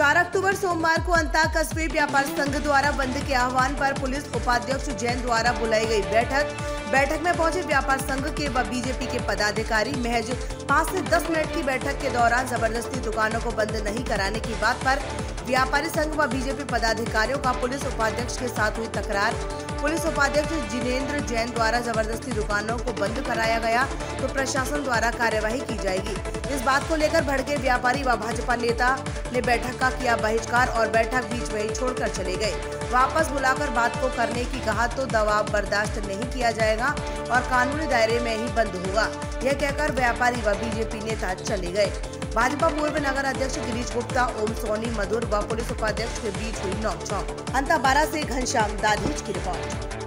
4 अक्टूबर सोमवार को अंता कस्बे व्यापार संघ द्वारा बंद के आह्वान पर पुलिस उपाध्यक्ष जैन द्वारा बुलाई गई बैठक में पहुंचे व्यापार संघ के व बीजेपी के पदाधिकारी। महज 5 से 10 मिनट की बैठक के दौरान जबरदस्ती दुकानों को बंद नहीं कराने की बात पर व्यापारी संघ व बीजेपी पदाधिकारियों का पुलिस उपाध्यक्ष के साथ हुई तकरार। पुलिस उपाध्यक्ष जिनेन्द्र जैन द्वारा जबरदस्ती दुकानों को बंद कराया गया तो प्रशासन द्वारा कार्यवाही की जाएगी। इस बात को लेकर भड़के व्यापारी व भाजपा नेता ने बैठक का किया बहिष्कार और बैठक बीच में ही छोड़कर चले गए। वापस बुलाकर बात को करने की कहा तो दबाव बर्दाश्त नहीं किया जाएगा और कानूनी दायरे में ही बंद होगा, यह कहकर व्यापारी व बीजेपी नेता चले गए। भाजपा पूर्व नगर अध्यक्ष गिरीश गुप्ता, ओम सोनी, मधुर व पुलिस उपाध्यक्ष के बीच हुई नोकझोंक। अंता बारा से घनश्याम दाधीच की रिपोर्ट।